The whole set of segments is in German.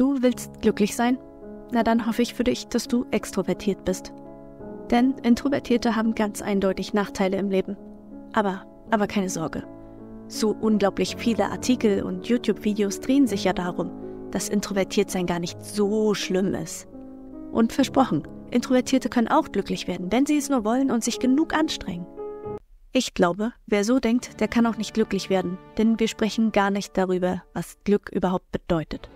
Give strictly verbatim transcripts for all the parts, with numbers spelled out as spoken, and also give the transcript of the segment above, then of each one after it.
Du willst glücklich sein? Na dann hoffe ich für dich, dass du extrovertiert bist. Denn Introvertierte haben ganz eindeutig Nachteile im Leben. Aber, aber keine Sorge. So unglaublich viele Artikel und YouTube-Videos drehen sich ja darum, dass Introvertiertsein gar nicht so schlimm ist. Und versprochen, Introvertierte können auch glücklich werden, wenn sie es nur wollen und sich genug anstrengen. Ich glaube, wer so denkt, der kann auch nicht glücklich werden, denn wir sprechen gar nicht darüber, was Glück überhaupt bedeutet.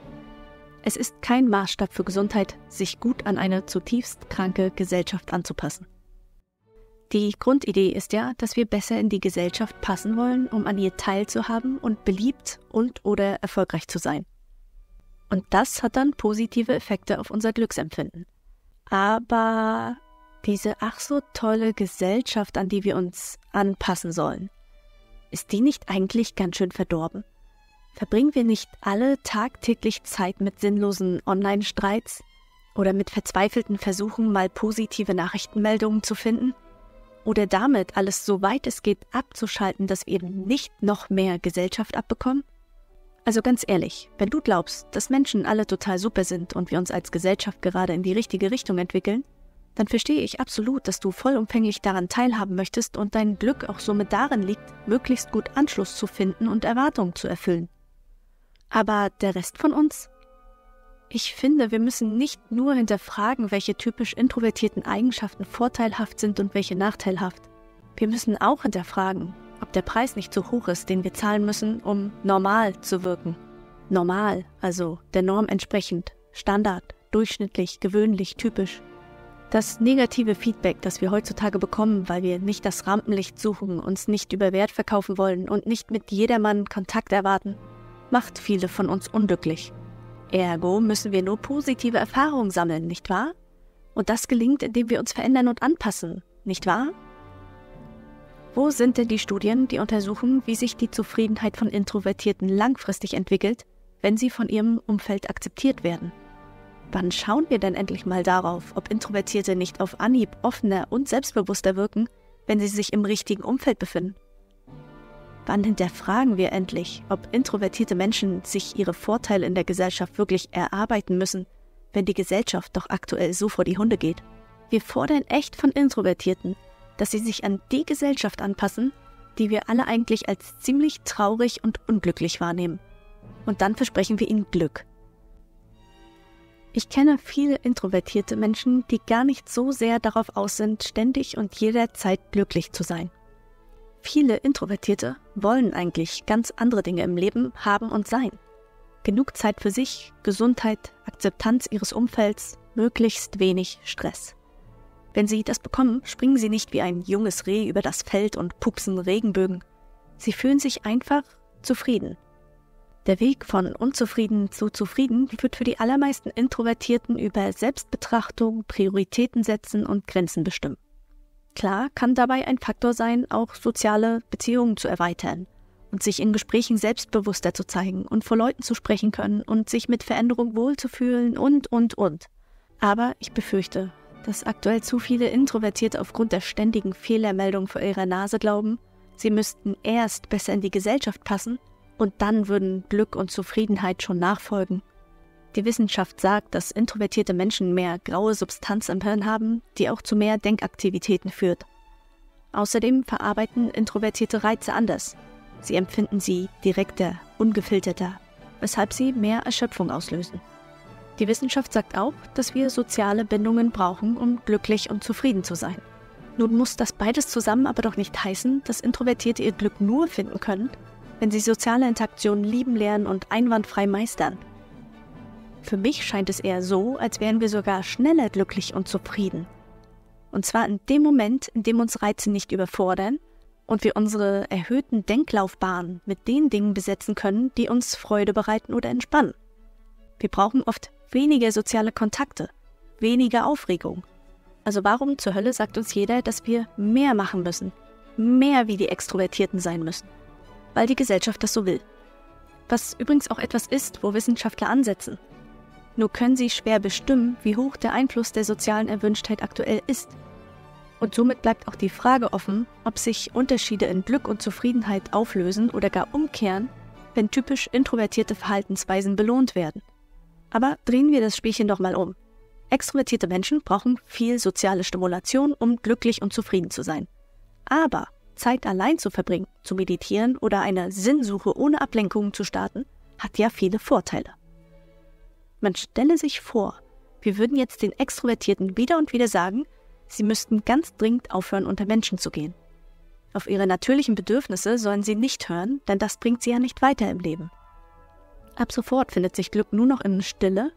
Es ist kein Maßstab für Gesundheit, sich gut an eine zutiefst kranke Gesellschaft anzupassen. Die Grundidee ist ja, dass wir besser in die Gesellschaft passen wollen, um an ihr teilzuhaben und beliebt und/oder erfolgreich zu sein. Und das hat dann positive Effekte auf unser Glücksempfinden. Aber diese ach so tolle Gesellschaft, an die wir uns anpassen sollen, ist die nicht eigentlich ganz schön verdorben? Verbringen wir nicht alle tagtäglich Zeit mit sinnlosen Online-Streits oder mit verzweifelten Versuchen, mal positive Nachrichtenmeldungen zu finden? Oder damit, alles so weit es geht abzuschalten, dass wir eben nicht noch mehr Gesellschaft abbekommen? Also ganz ehrlich, wenn du glaubst, dass Menschen alle total super sind und wir uns als Gesellschaft gerade in die richtige Richtung entwickeln, dann verstehe ich absolut, dass du vollumfänglich daran teilhaben möchtest und dein Glück auch somit darin liegt, möglichst gut Anschluss zu finden und Erwartungen zu erfüllen. Aber der Rest von uns? Ich finde, wir müssen nicht nur hinterfragen, welche typisch introvertierten Eigenschaften vorteilhaft sind und welche nachteilhaft. Wir müssen auch hinterfragen, ob der Preis nicht zu hoch ist, den wir zahlen müssen, um normal zu wirken. Normal, also der Norm entsprechend, Standard, durchschnittlich, gewöhnlich, typisch. Das negative Feedback, das wir heutzutage bekommen, weil wir nicht das Rampenlicht suchen, uns nicht über Wert verkaufen wollen und nicht mit jedermann Kontakt erwarten, macht viele von uns unglücklich. Ergo müssen wir nur positive Erfahrungen sammeln, nicht wahr? Und das gelingt, indem wir uns verändern und anpassen, nicht wahr? Wo sind denn die Studien, die untersuchen, wie sich die Zufriedenheit von Introvertierten langfristig entwickelt, wenn sie von ihrem Umfeld akzeptiert werden? Wann schauen wir denn endlich mal darauf, ob Introvertierte nicht auf Anhieb offener und selbstbewusster wirken, wenn sie sich im richtigen Umfeld befinden? Wann hinterfragen wir endlich, ob introvertierte Menschen sich ihre Vorteile in der Gesellschaft wirklich erarbeiten müssen, wenn die Gesellschaft doch aktuell so vor die Hunde geht? Wir fordern echt von Introvertierten, dass sie sich an die Gesellschaft anpassen, die wir alle eigentlich als ziemlich traurig und unglücklich wahrnehmen. Und dann versprechen wir ihnen Glück. Ich kenne viele introvertierte Menschen, die gar nicht so sehr darauf aus sind, ständig und jederzeit glücklich zu sein. Viele Introvertierte wollen eigentlich ganz andere Dinge im Leben haben und sein. Genug Zeit für sich, Gesundheit, Akzeptanz ihres Umfelds, möglichst wenig Stress. Wenn sie das bekommen, springen sie nicht wie ein junges Reh über das Feld und pupsen Regenbögen. Sie fühlen sich einfach zufrieden. Der Weg von unzufrieden zu zufrieden führt für die allermeisten Introvertierten über Selbstbetrachtung, Prioritäten setzen und Grenzen bestimmen. Klar kann dabei ein Faktor sein, auch soziale Beziehungen zu erweitern und sich in Gesprächen selbstbewusster zu zeigen und vor Leuten zu sprechen können und sich mit Veränderung wohlzufühlen und, und, und. Aber ich befürchte, dass aktuell zu viele Introvertierte aufgrund der ständigen Fehlermeldung vor ihrer Nase glauben, sie müssten erst besser in die Gesellschaft passen, und dann würden Glück und Zufriedenheit schon nachfolgen. Die Wissenschaft sagt, dass introvertierte Menschen mehr graue Substanz im Hirn haben, die auch zu mehr Denkaktivitäten führt. Außerdem verarbeiten introvertierte Reize anders. Sie empfinden sie direkter, ungefilterter, weshalb sie mehr Erschöpfung auslösen. Die Wissenschaft sagt auch, dass wir soziale Bindungen brauchen, um glücklich und zufrieden zu sein. Nun muss das beides zusammen aber doch nicht heißen, dass Introvertierte ihr Glück nur finden können, wenn sie soziale Interaktionen lieben lernen und einwandfrei meistern. Für mich scheint es eher so, als wären wir sogar schneller glücklich und zufrieden. Und zwar in dem Moment, in dem uns Reize nicht überfordern und wir unsere erhöhten Denklaufbahnen mit den Dingen besetzen können, die uns Freude bereiten oder entspannen. Wir brauchen oft weniger soziale Kontakte, weniger Aufregung. Also warum zur Hölle sagt uns jeder, dass wir mehr machen müssen, mehr wie die Extrovertierten sein müssen? Weil die Gesellschaft das so will. Was übrigens auch etwas ist, wo Wissenschaftler ansetzen. Nur können sie schwer bestimmen, wie hoch der Einfluss der sozialen Erwünschtheit aktuell ist. Und somit bleibt auch die Frage offen, ob sich Unterschiede in Glück und Zufriedenheit auflösen oder gar umkehren, wenn typisch introvertierte Verhaltensweisen belohnt werden. Aber drehen wir das Spielchen doch mal um. Extrovertierte Menschen brauchen viel soziale Stimulation, um glücklich und zufrieden zu sein. Aber Zeit allein zu verbringen, zu meditieren oder eine Sinnsuche ohne Ablenkungen zu starten, hat ja viele Vorteile. Man stelle sich vor, wir würden jetzt den Extrovertierten wieder und wieder sagen, sie müssten ganz dringend aufhören, unter Menschen zu gehen. Auf ihre natürlichen Bedürfnisse sollen sie nicht hören, denn das bringt sie ja nicht weiter im Leben. Ab sofort findet sich Glück nur noch in Stille,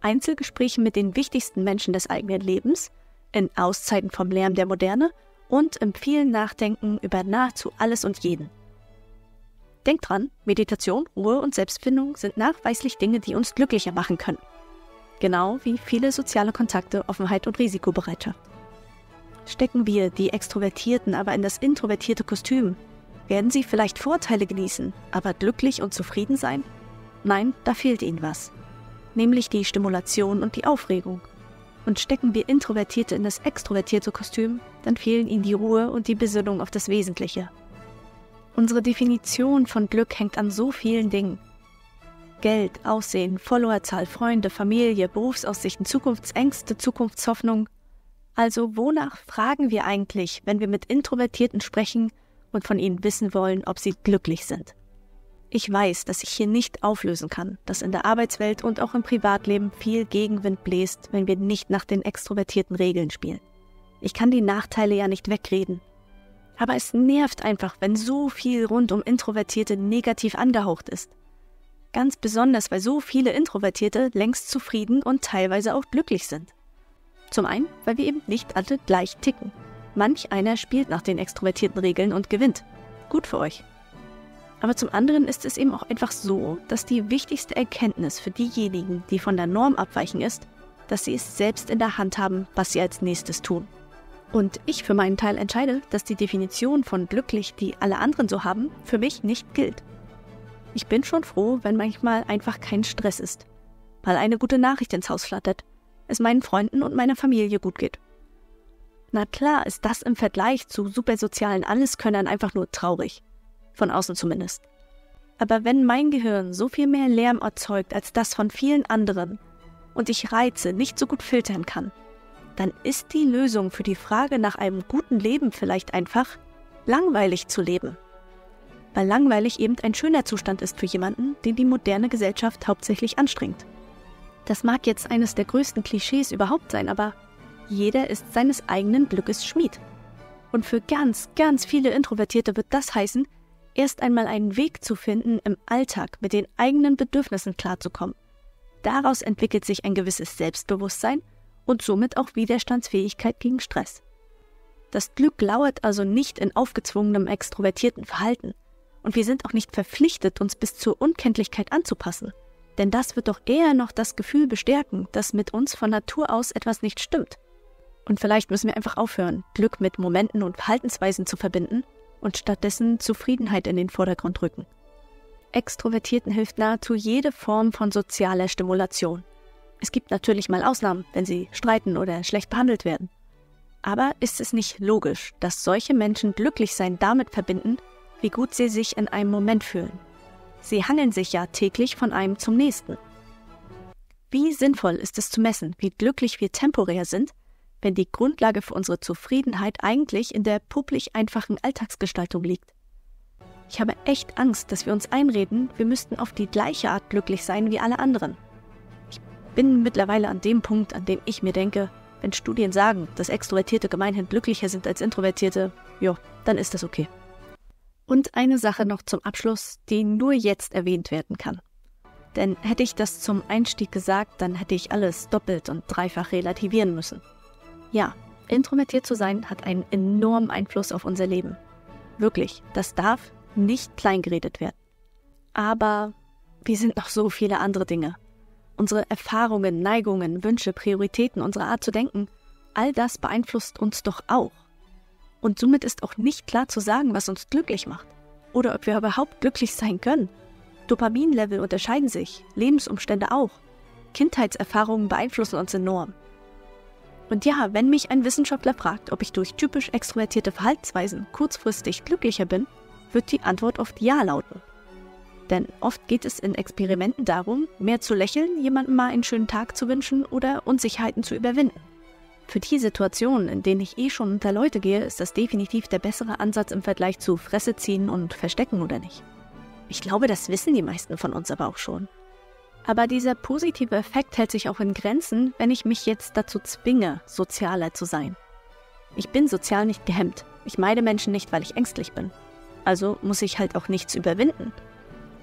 Einzelgesprächen mit den wichtigsten Menschen des eigenen Lebens, in Auszeiten vom Lärm der Moderne und im vielen Nachdenken über nahezu alles und jeden. Denkt dran, Meditation, Ruhe und Selbstfindung sind nachweislich Dinge, die uns glücklicher machen können. Genau wie viele soziale Kontakte, Offenheit und Risikobereitschaft. Stecken wir die Extrovertierten aber in das introvertierte Kostüm, werden sie vielleicht Vorteile genießen, aber glücklich und zufrieden sein? Nein, da fehlt ihnen was. Nämlich die Stimulation und die Aufregung. Und stecken wir Introvertierte in das extrovertierte Kostüm, dann fehlen ihnen die Ruhe und die Besinnung auf das Wesentliche. Unsere Definition von Glück hängt an so vielen Dingen. Geld, Aussehen, Followerzahl, Freunde, Familie, Berufsaussichten, Zukunftsängste, Zukunftshoffnung. Also wonach fragen wir eigentlich, wenn wir mit Introvertierten sprechen und von ihnen wissen wollen, ob sie glücklich sind? Ich weiß, dass ich hier nicht auflösen kann, dass in der Arbeitswelt und auch im Privatleben viel Gegenwind bläst, wenn wir nicht nach den extrovertierten Regeln spielen. Ich kann die Nachteile ja nicht wegreden. Aber es nervt einfach, wenn so viel rund um Introvertierte negativ angehaucht ist. Ganz besonders, weil so viele Introvertierte längst zufrieden und teilweise auch glücklich sind. Zum einen, weil wir eben nicht alle gleich ticken. Manch einer spielt nach den extrovertierten Regeln und gewinnt. Gut für euch. Aber zum anderen ist es eben auch einfach so, dass die wichtigste Erkenntnis für diejenigen, die von der Norm abweichen ist, dass sie es selbst in der Hand haben, was sie als nächstes tun. Und ich für meinen Teil entscheide, dass die Definition von glücklich, die alle anderen so haben, für mich nicht gilt. Ich bin schon froh, wenn manchmal einfach kein Stress ist. Mal eine gute Nachricht ins Haus flattert. Es meinen Freunden und meiner Familie gut geht. Na klar ist das im Vergleich zu supersozialen Alleskönnern einfach nur traurig. Von außen zumindest. Aber wenn mein Gehirn so viel mehr Lärm erzeugt als das von vielen anderen und ich Reize nicht so gut filtern kann, dann ist die Lösung für die Frage nach einem guten Leben vielleicht einfach, langweilig zu leben. Weil langweilig eben ein schöner Zustand ist für jemanden, den die moderne Gesellschaft hauptsächlich anstrengt. Das mag jetzt eines der größten Klischees überhaupt sein, aber jeder ist seines eigenen Glückes Schmied. Und für ganz, ganz viele Introvertierte wird das heißen, erst einmal einen Weg zu finden, im Alltag mit den eigenen Bedürfnissen klarzukommen. Daraus entwickelt sich ein gewisses Selbstbewusstsein und somit auch Widerstandsfähigkeit gegen Stress. Das Glück lauert also nicht in aufgezwungenem extrovertierten Verhalten. Und wir sind auch nicht verpflichtet, uns bis zur Unkenntlichkeit anzupassen. Denn das wird doch eher noch das Gefühl bestärken, dass mit uns von Natur aus etwas nicht stimmt. Und vielleicht müssen wir einfach aufhören, Glück mit Momenten und Verhaltensweisen zu verbinden und stattdessen Zufriedenheit in den Vordergrund rücken. Extrovertierten hilft nahezu jede Form von sozialer Stimulation. Es gibt natürlich mal Ausnahmen, wenn sie streiten oder schlecht behandelt werden. Aber ist es nicht logisch, dass solche Menschen Glücklichsein damit verbinden, wie gut sie sich in einem Moment fühlen? Sie hangeln sich ja täglich von einem zum nächsten. Wie sinnvoll ist es zu messen, wie glücklich wir temporär sind, wenn die Grundlage für unsere Zufriedenheit eigentlich in der publik einfachen Alltagsgestaltung liegt? Ich habe echt Angst, dass wir uns einreden, wir müssten auf die gleiche Art glücklich sein wie alle anderen. Ich bin mittlerweile an dem Punkt, an dem ich mir denke, wenn Studien sagen, dass Extrovertierte gemeinhin glücklicher sind als Introvertierte, ja, dann ist das okay. Und eine Sache noch zum Abschluss, die nur jetzt erwähnt werden kann. Denn hätte ich das zum Einstieg gesagt, dann hätte ich alles doppelt und dreifach relativieren müssen. Ja, introvertiert zu sein hat einen enormen Einfluss auf unser Leben. Wirklich, das darf nicht kleingeredet werden. Aber wir sind noch so viele andere Dinge. Unsere Erfahrungen, Neigungen, Wünsche, Prioritäten, unsere Art zu denken, all das beeinflusst uns doch auch. Und somit ist auch nicht klar zu sagen, was uns glücklich macht. Oder ob wir überhaupt glücklich sein können. Dopaminlevel unterscheiden sich, Lebensumstände auch. Kindheitserfahrungen beeinflussen uns enorm. Und ja, wenn mich ein Wissenschaftler fragt, ob ich durch typisch extrovertierte Verhaltensweisen kurzfristig glücklicher bin, wird die Antwort oft Ja lauten. Denn oft geht es in Experimenten darum, mehr zu lächeln, jemandem mal einen schönen Tag zu wünschen oder Unsicherheiten zu überwinden. Für die Situationen, in denen ich eh schon unter Leute gehe, ist das definitiv der bessere Ansatz im Vergleich zu Fresse ziehen und verstecken oder nicht. Ich glaube, das wissen die meisten von uns aber auch schon. Aber dieser positive Effekt hält sich auch in Grenzen, wenn ich mich jetzt dazu zwinge, sozialer zu sein. Ich bin sozial nicht gehemmt. Ich meide Menschen nicht, weil ich ängstlich bin. Also muss ich halt auch nichts überwinden.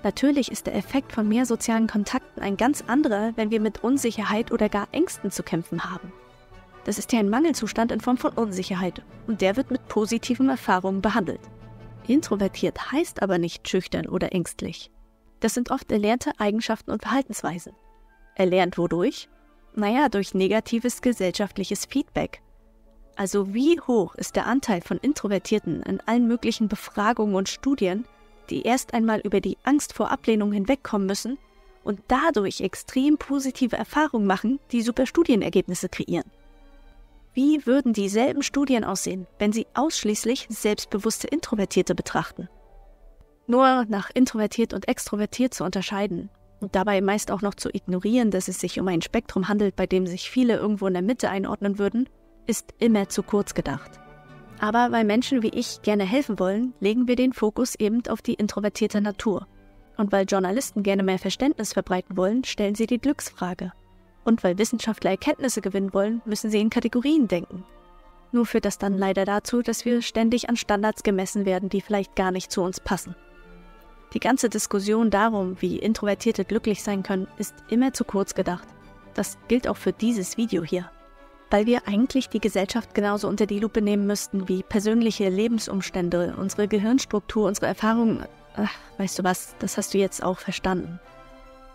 Natürlich ist der Effekt von mehr sozialen Kontakten ein ganz anderer, wenn wir mit Unsicherheit oder gar Ängsten zu kämpfen haben. Das ist ja ein Mangelzustand in Form von Unsicherheit und der wird mit positiven Erfahrungen behandelt. Introvertiert heißt aber nicht schüchtern oder ängstlich. Das sind oft erlernte Eigenschaften und Verhaltensweisen. Erlernt wodurch? Naja, durch negatives gesellschaftliches Feedback. Also wie hoch ist der Anteil von Introvertierten in allen möglichen Befragungen und Studien, die erst einmal über die Angst vor Ablehnung hinwegkommen müssen und dadurch extrem positive Erfahrungen machen, die super Studienergebnisse kreieren? Wie würden dieselben Studien aussehen, wenn sie ausschließlich selbstbewusste Introvertierte betrachten? Nur nach introvertiert und extrovertiert zu unterscheiden und dabei meist auch noch zu ignorieren, dass es sich um ein Spektrum handelt, bei dem sich viele irgendwo in der Mitte einordnen würden, ist immer zu kurz gedacht. Aber weil Menschen wie ich gerne helfen wollen, legen wir den Fokus eben auf die introvertierte Natur. Und weil Journalisten gerne mehr Verständnis verbreiten wollen, stellen sie die Glücksfrage. Und weil Wissenschaftler Erkenntnisse gewinnen wollen, müssen sie in Kategorien denken. Nur führt das dann leider dazu, dass wir ständig an Standards gemessen werden, die vielleicht gar nicht zu uns passen. Die ganze Diskussion darum, wie Introvertierte glücklich sein können, ist immer zu kurz gedacht. Das gilt auch für dieses Video hier. Weil wir eigentlich die Gesellschaft genauso unter die Lupe nehmen müssten wie persönliche Lebensumstände, unsere Gehirnstruktur, unsere Erfahrungen. Ach, weißt du was, das hast du jetzt auch verstanden.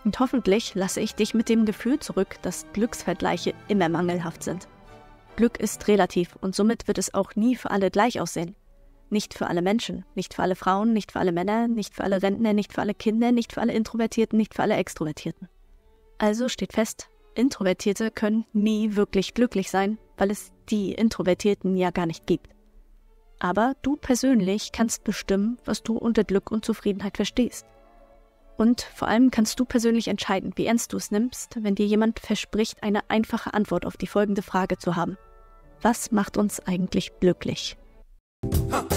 Und hoffentlich lasse ich dich mit dem Gefühl zurück, dass Glücksvergleiche immer mangelhaft sind. Glück ist relativ und somit wird es auch nie für alle gleich aussehen. Nicht für alle Menschen, nicht für alle Frauen, nicht für alle Männer, nicht für alle Rentner, nicht für alle Kinder, nicht für alle Introvertierten, nicht für alle Extrovertierten. Also steht fest, Introvertierte können nie wirklich glücklich sein, weil es die Introvertierten ja gar nicht gibt. Aber du persönlich kannst bestimmen, was du unter Glück und Zufriedenheit verstehst. Und vor allem kannst du persönlich entscheiden, wie ernst du es nimmst, wenn dir jemand verspricht, eine einfache Antwort auf die folgende Frage zu haben. Was macht uns eigentlich glücklich? Ha.